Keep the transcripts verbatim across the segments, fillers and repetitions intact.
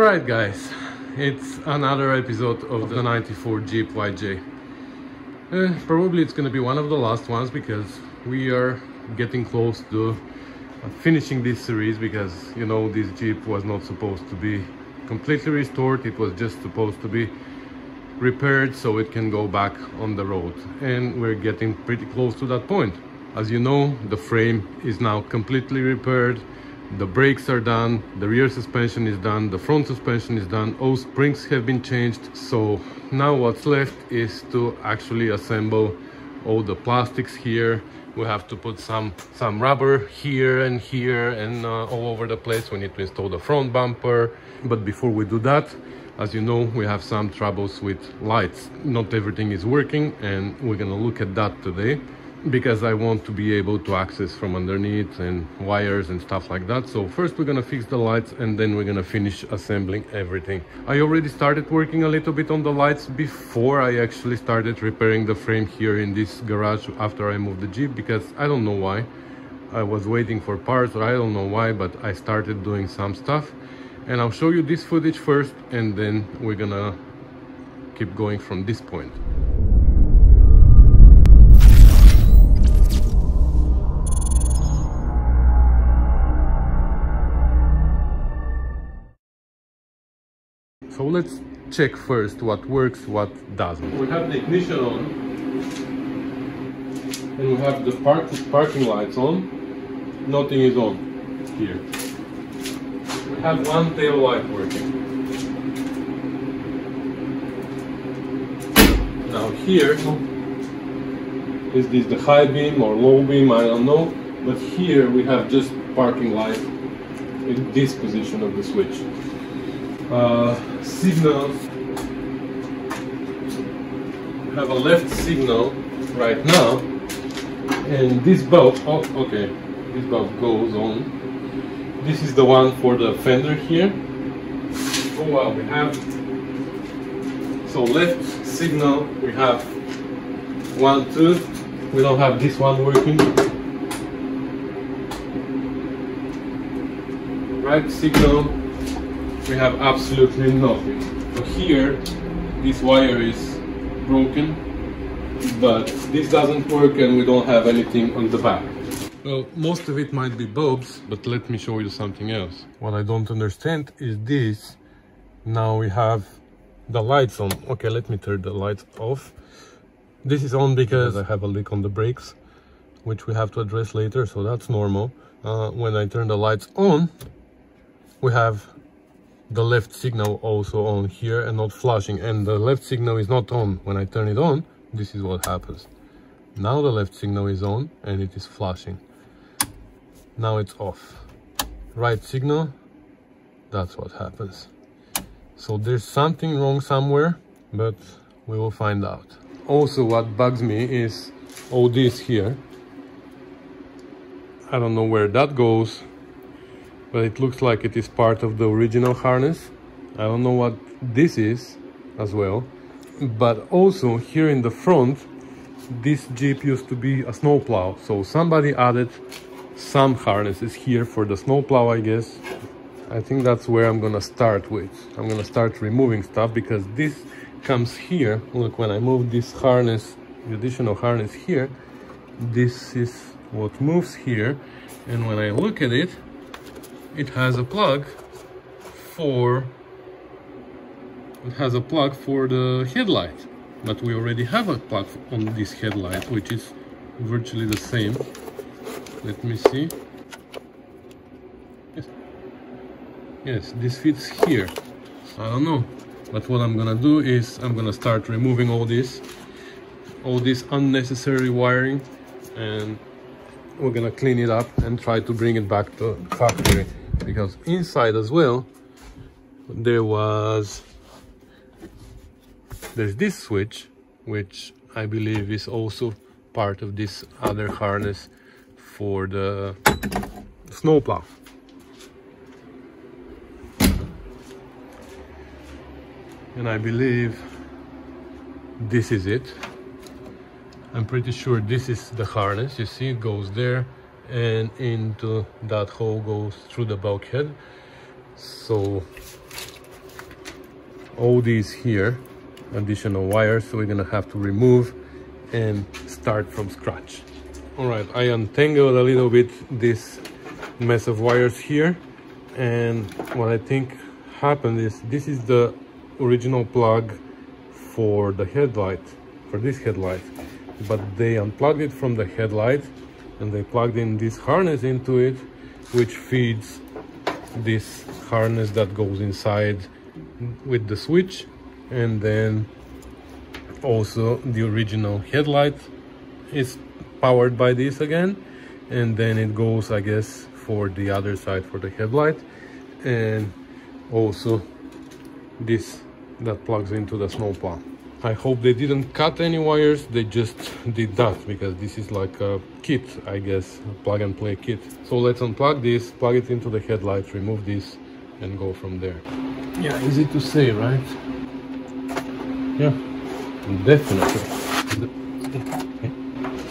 Alright guys, it's another episode of the ninety-four Jeep Y J. Uh, probably it's gonna be one of the last ones because we are getting close to finishing this series, because you know this Jeep was not supposed to be completely restored, it was just supposed to be repaired so it can go back on the road, and we're getting pretty close to that point. As you know, the frame is now completely repaired, the brakes are done, the rear suspension is done, the front suspension is done, all springs have been changed, so now what's left is to actually assemble all the plastics here. We have to put some some rubber here and here and uh, all over the place. We need to install the front bumper, but before we do that, as you know, we have some troubles with lights. Not everything is working, and we're gonna look at that today, because I want to be able to access from underneath and wires and stuff like that. So first we're gonna fix the lights, and then we're gonna finish assembling everything. I already started working a little bit on the lights before I actually started repairing the frame here in this garage after I moved the Jeep, because I don't know why. I was waiting for parts, or I don't know why, but I started doing some stuff. And I'll show you this footage first, and then we're gonna keep going from this point. So let's check first what works, what doesn't. We have the ignition on, and we have the park parking lights on. Nothing is on here. We have one tail light working. Now here is this the high beam or low beam, I don't know, but here we have just parking light in this position of the switch. Uh, signals, we have a left signal right now, and this bulb, oh okay, this bulb goes on. This is the one for the fender here. Oh wow, we have, so left signal, we have one, two, we don't have this one working. Right signal, we have absolutely nothing. So here, this wire is broken, but this doesn't work, and we don't have anything on the back. Well, most of it might be bulbs, but let me show you something else. What I don't understand is this. Now we have the lights on. Okay, let me turn the lights off. This is on because I have a leak on the brakes, which we have to address later, so that's normal. Uh, when I turn the lights on, we have the left signal also on here and not flashing, and the left signal is not on. When I turn it on, this is what happens. Now the left signal is on and it is flashing. Now it's off. Right signal, that's what happens. So there's something wrong somewhere, but we will find out. Also, what bugs me is all this here. I don't know where that goes, but it looks like it is part of the original harness. I don't know what this is as well. But also here in the front, this Jeep used to be a snowplow. So somebody added some harnesses here for the snowplow, I guess. I think that's where I'm gonna start with. I'm gonna start removing stuff, because this comes here. Look, when I move this harness, the additional harness here, this is what moves here. And when I look at it, it has a plug for it has a plug for the headlight, but we already have a plug on this headlight, which is virtually the same. Let me see. Yes, yes, this fits here. I don't know, but what I'm gonna do is I'm gonna start removing all this all this unnecessary wiring, and we're gonna clean it up and try to bring it back to factory. Because inside as well, there was, there's this switch, which I believe is also part of this other harness for the snowplow. And I believe this is it. I'm pretty sure this is the harness. You see, it goes there, and into that hole goes through the bulkhead. So all these here, additional wires, so we're gonna have to remove and start from scratch. All right, I untangled a little bit this mess of wires here, and what I think happened is this is the original plug for the headlight, for this headlight, but they unplugged it from the headlight and they plugged in this harness into it, which feeds this harness that goes inside with the switch, and then also the original headlight is powered by this again, and then it goes, I guess, for the other side for the headlight, and also this that plugs into the snowplow. I hope they didn't cut any wires, they just did that, because this is like a kit, I guess, a plug and play kit. So let's unplug this, plug it into the headlight, remove this, and go from there. Yeah, easy to say, right? Yeah, definitely. Okay.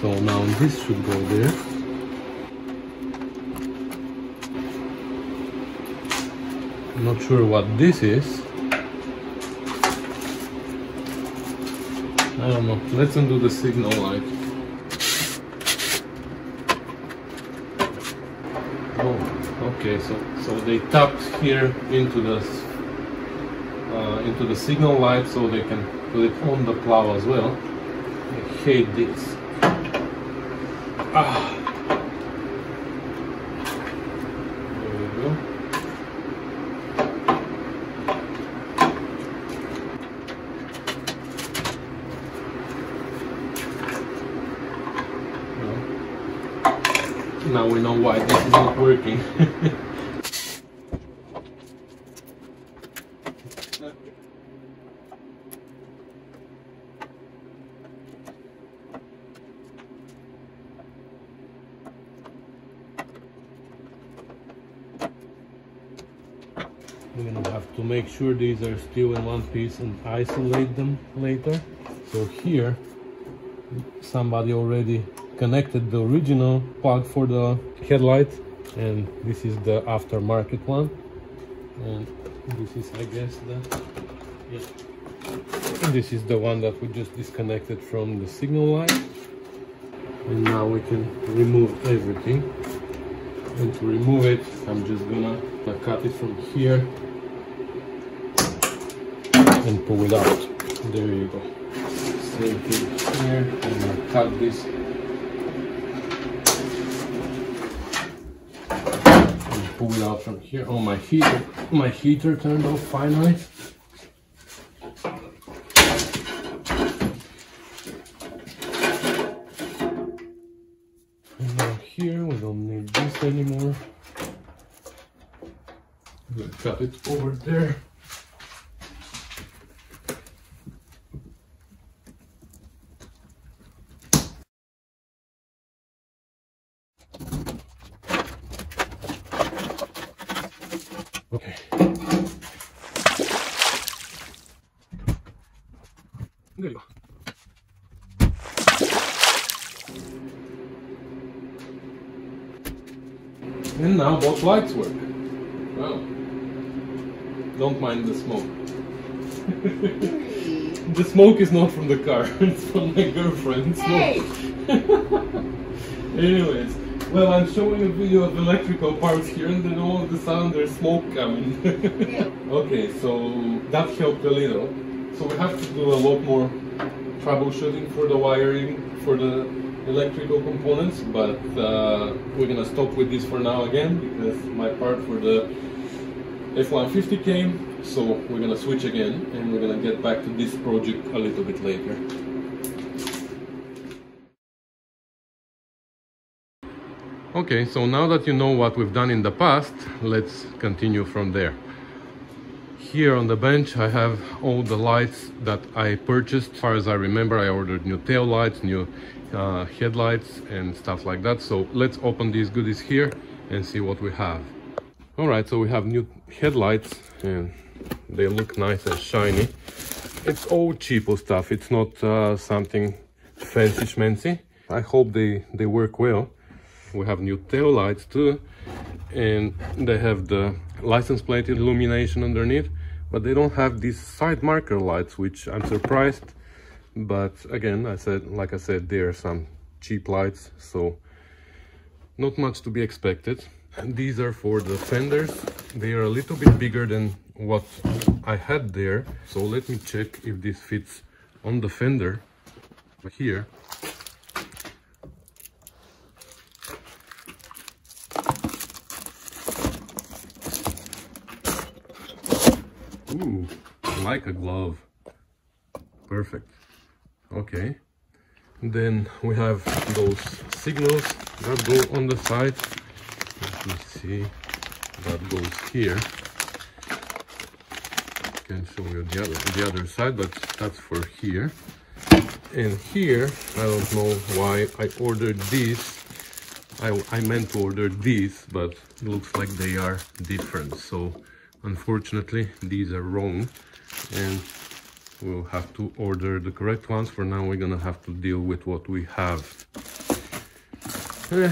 So now this should go there. I'm not sure what this is. I don't know. Let's undo the signal light. Oh, okay. So, so they tapped here into the uh, into the signal light, so they can put it on the plow as well. I hate this. Ah. There we go. Now we know why this is not working. We're gonna have to make sure these are still in one piece and isolate them later. So here somebody already connected the original plug for the headlight, and this is the aftermarket one, and this is, I guess, the yeah. This is the one that we just disconnected from the signal light, and now we can remove everything. And to remove it, I'm just gonna cut it from here and pull it out. There you go. Same thing here, and I'll cut this. Pull it out from here. Oh, my heater, my heater turned off finally. And now here, we don't need this anymore. I'm gonna cut it over there. Okay. There you go. And now both lights work. Well, don't mind the smoke. The smoke is not from the car, it's from my girlfriend's hey. Smoke. Anyways. Well, I'm showing a video of electrical parts here, and then all of a sudden there's smoke coming. Yeah. Okay, so that helped a little. So we have to do a lot more troubleshooting for the wiring, for the electrical components, but uh, we're gonna stop with this for now again, because my part for the F one fifty came, so we're gonna switch again, and we're gonna get back to this project a little bit later. Okay, so now that you know what we've done in the past, let's continue from there. Here on the bench I have all the lights that I purchased. As far as I remember, I ordered new tail lights, new uh, headlights and stuff like that. So let's open these goodies here and see what we have. Alright, so we have new headlights and they look nice and shiny. It's all cheapo stuff, it's not uh, something fancy schmancy. I hope they, they work well. We have new tail lights too, and they have the license plate illumination underneath, but they don't have these side marker lights, which I'm surprised. But again, I said, like I said, there are some cheap lights, so not much to be expected. And these are for the fenders. They are a little bit bigger than what I had there. So let me check if this fits on the fender here. Ooh, like a glove. Perfect. Okay. And then we have those signals that go on the side. Let me see. That goes here. Can show you the other the other side, but that's for here. And here, I don't know why I ordered these. I I meant to order these, but it looks like they are different. So unfortunately, these are wrong, and we'll have to order the correct ones. For now, we're gonna have to deal with what we have. Eh.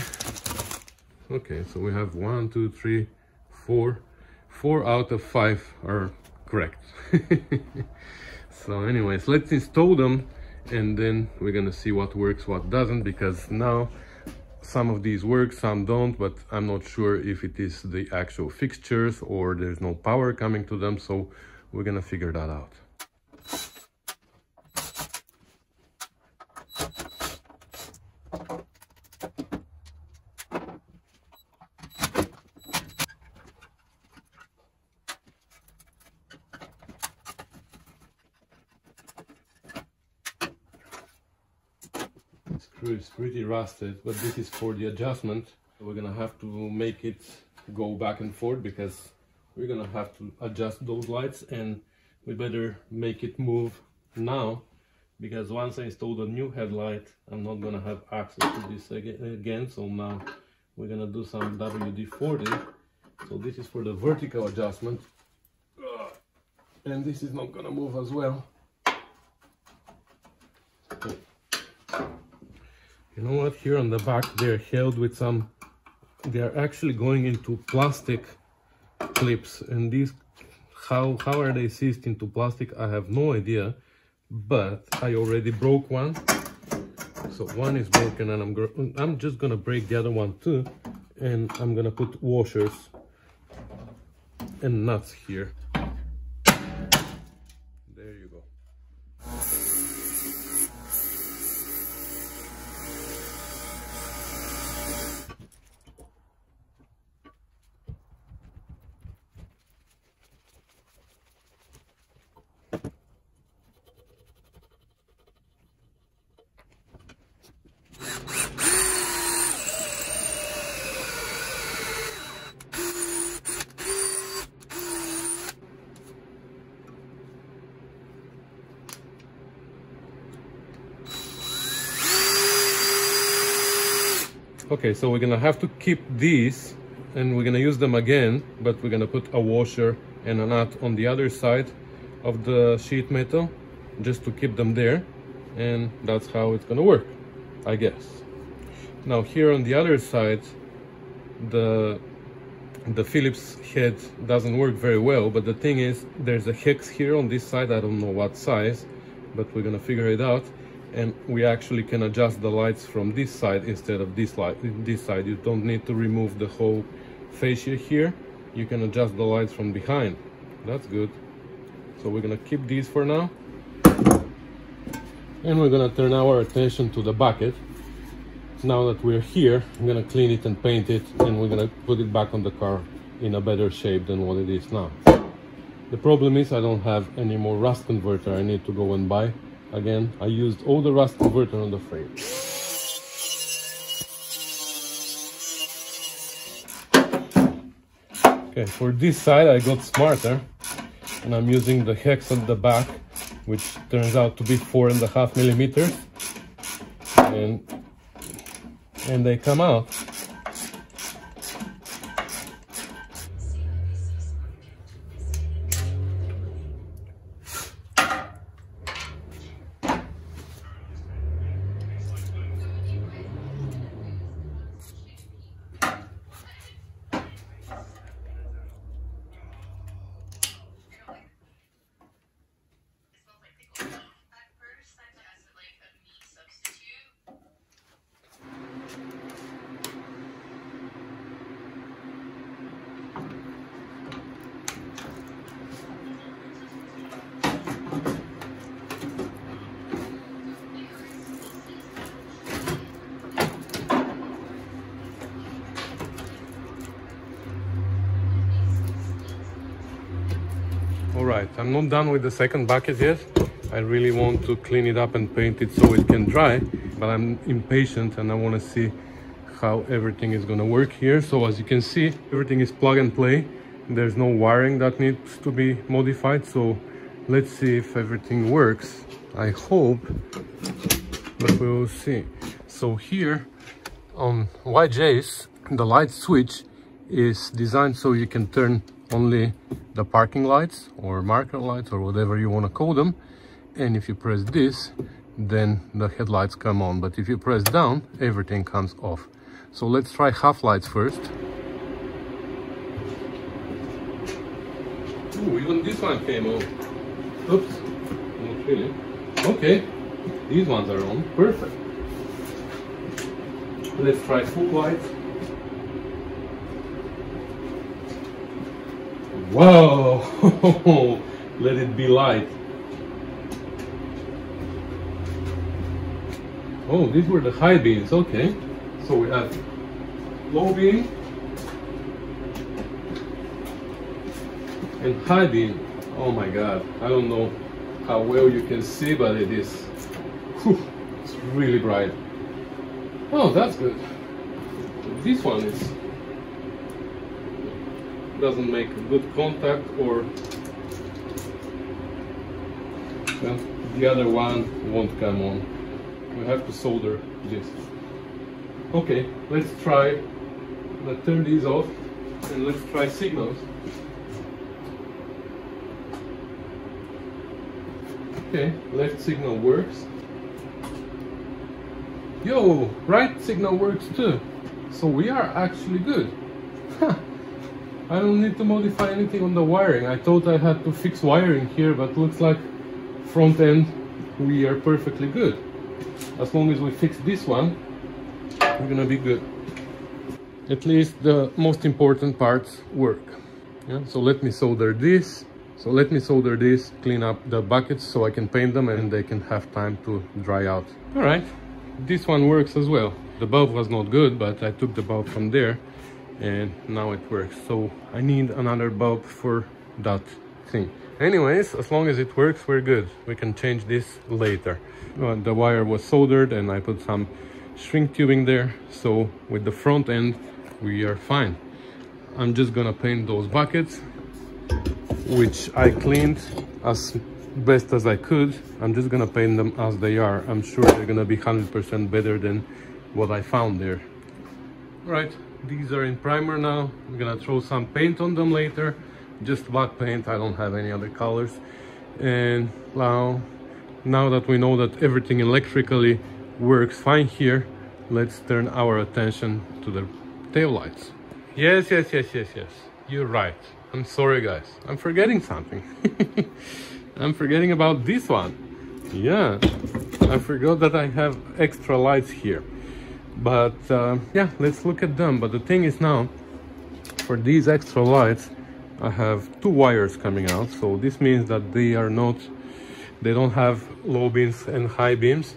Okay, so we have one, two, three, four. Four out of five are correct. So anyways, let's install them, and then we're gonna see what works, what doesn't, because now some of these work, some don't, but I'm not sure if it is the actual fixtures or there's no power coming to them, so we're gonna figure that out. It's pretty rusted, but this is for the adjustment. We're gonna have to make it go back and forth because we're gonna have to adjust those lights, and we better make it move now, because once I install the new headlight, I'm not gonna have access to this again. So now we're gonna do some W D forty. So this is for the vertical adjustment, and this is not gonna move as well. So you know what, here on the back they're held with some, they're actually going into plastic clips, and these, how how are they seized into plastic, I have no idea, but I already broke one, so one is broken, and I'm, I'm just gonna break the other one too, and I'm gonna put washers and nuts here. There you go. Okay, so we're gonna have to keep these, and we're gonna use them again, but we're gonna put a washer and a nut on the other side of the sheet metal just to keep them there, and that's how it's gonna work, I guess. Now here on the other side, the the Phillips head doesn't work very well, but the thing is, there's a hex here on this side, I don't know what size, but we're gonna figure it out. And we actually can adjust the lights from this side instead of this light this side. You don't need to remove the whole fascia here. You can adjust the lights from behind. That's good. So we're gonna keep these for now, and we're gonna turn our attention to the bucket. Now that we're here, I'm gonna clean it and paint it, and we're gonna put it back on the car in a better shape than what it is now. The problem is I don't have any more rust converter. I need to go and buy. Again, I used all the rust converter on the frame. Okay, for this side I got smarter, and I'm using the hex at the back, which turns out to be four and a half millimeters, and and they come out. All right, I'm not done with the second bucket yet. I really want to clean it up and paint it so it can dry, but I'm impatient and I want to see how everything is going to work here. So as you can see, everything is plug and play. There's no wiring that needs to be modified. So let's see if everything works. I hope, but we will see. So here on Y J's, the light switch is designed so you can turn only the parking lights or marker lights or whatever you want to call them. And if you press this, then the headlights come on. But if you press down, everything comes off. So let's try half lights first. Ooh, even this one came on. Oops, not really. Okay, these ones are on. Perfect. Let's try full lights. Wow! Let it be light. Oh, these were the high beams, okay. So we have low beam and high beam. Oh my God, I don't know how well you can see, but it is, whew, it's really bright. Oh, that's good. This one is, doesn't make good contact, or well, the other one won't come on. We have to solder this. Okay, let's try, let's turn these off and let's try signals. Okay, left signal works. Yo, right signal works too. So we are actually good. Huh. I don't need to modify anything on the wiring. I thought I had to fix wiring here, but looks like front end we are perfectly good. As long as we fix this one, we're gonna be good. At least the most important parts work. Yeah? So let me solder this. So let me solder this, clean up the buckets so I can paint them and they can have time to dry out. All right, this one works as well. The bulb was not good, but I took the bulb from there and now it works. So I need another bulb for that thing. Anyways, as long as it works, we're good. We can change this later. Uh, the wire was soldered and I put some shrink tubing there. So with the front end, we are fine. I'm just gonna paint those buckets, which I cleaned as best as I could. I'm just gonna paint them as they are. I'm sure they're gonna be one hundred percent better than what I found there. All right, these are in primer now. I'm gonna throw some paint on them later. Just black paint, I don't have any other colors. And now, now that we know that everything electrically works fine here, let's turn our attention to the tail lights. Yes, yes, yes, yes, yes, you're right. I'm sorry guys, I'm forgetting something. I'm forgetting about this one. Yeah, I forgot that I have extra lights here. But uh, yeah, let's look at them. But the thing is now, for these extra lights, I have two wires coming out, so this means that they are not, they don't have low beams and high beams,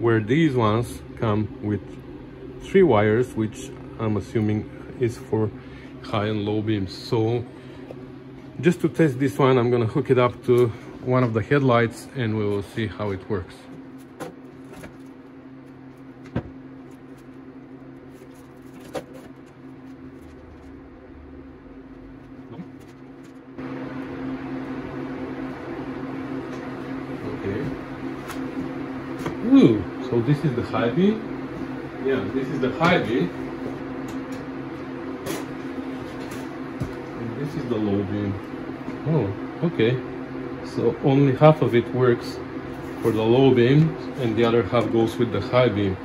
where these ones come with three wires, which I'm assuming is for high and low beams. So just to test this one, I'm gonna hook it up to one of the headlights and we will see how it works. Ooh, so this is the high beam. Yeah, this is the high beam. And this is the low beam. Oh, okay. So only half of it works for the low beam and the other half goes with the high beam.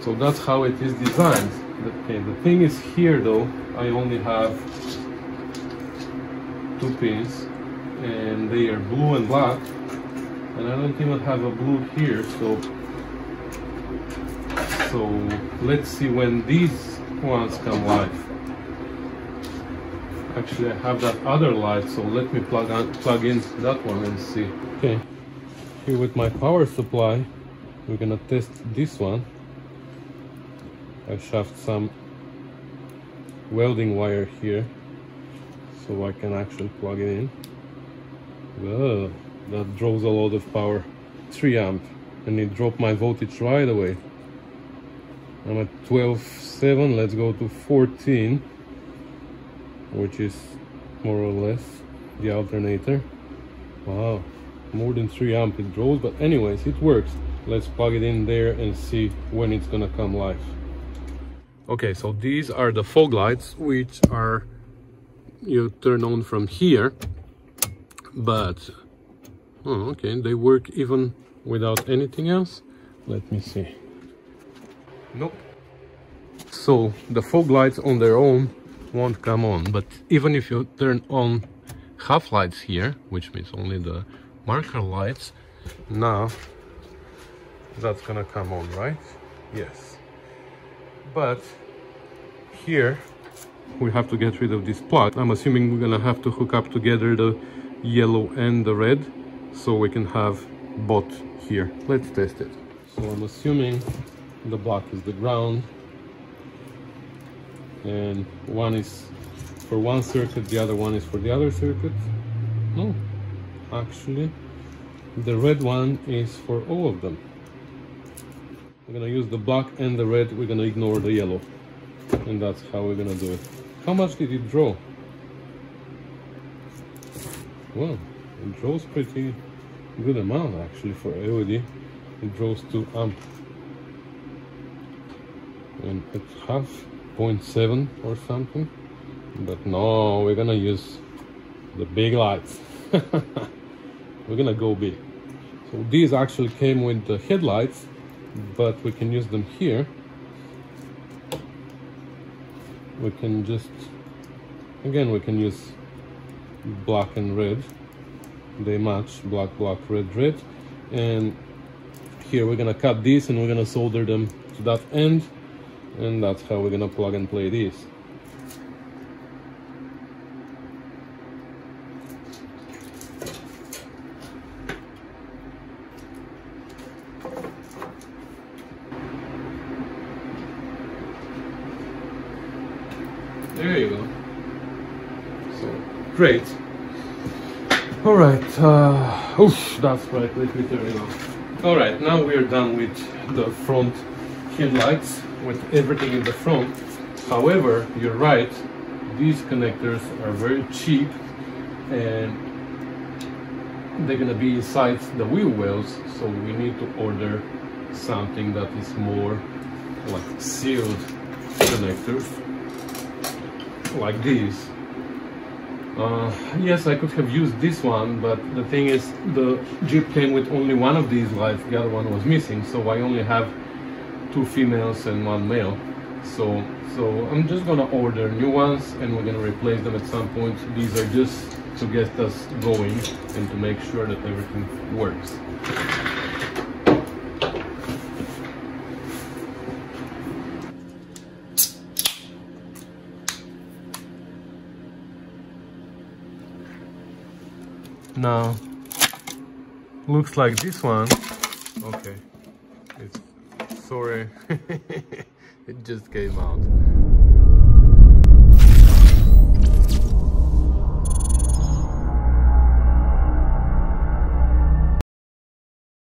So that's how it is designed. Okay, the thing is here though, I only have two pins and they are blue and black. And I don't even have a blue here, so so let's see when these ones come live. Actually, I have that other light, so let me plug on, plug in that one and see. Okay, here with my power supply, we're gonna test this one. I shoved some welding wire here, so I can actually plug it in. Well, that draws a lot of power, three amp, and it dropped my voltage right away. I'm at twelve point seven, let's go to fourteen, which is more or less the alternator. Wow, more than three amp it draws, but anyways, it works. Let's plug it in there and see when it's gonna come live. Okay, so these are the fog lights, which are, you turn on from here, but oh, okay, they work even without anything else. Let me see. Nope. So the fog lights on their own won't come on, but even if you turn on half lights here, which means only the marker lights, now that's gonna come on, right? Yes. But here we have to get rid of this plug. I'm assuming we're gonna have to hook up together the yellow and the red so we can have both here. Let's test it. So I'm assuming the black is the ground and one is for one circuit, the other one is for the other circuit. No, actually the red one is for all of them. We're gonna use the black and the red, we're gonna ignore the yellow, and that's how we're gonna do it. How much did it draw? Well, it draws pretty good amount actually for L E D. It draws two amp and it's half, zero point seven or something, but no, we're gonna use the big lights. We're gonna go big. So these actually came with the headlights, but we can use them here. We can just, again, we can use black and red. They match, black, black, red, red. And here we're gonna cut these and we're gonna solder them to that end. And that's how we're gonna plug and play these. There you go. So, great. All right, uh, oof, that's right, let me turn it off. All right, now we're done with the front headlights, with everything in the front. However, you're right, these connectors are very cheap and they're gonna be inside the wheel wells, so we need to order something that is more like sealed connectors, like these. Uh, yes, I could have used this one, but the thing is, the Jeep came with only one of these lights, the other one was missing, so I only have two females and one male. So, so I'm just gonna order new ones and we're gonna replace them at some point. These are just to get us going and to make sure that everything works. Now, looks like this one, okay, it's sorry, it just came out.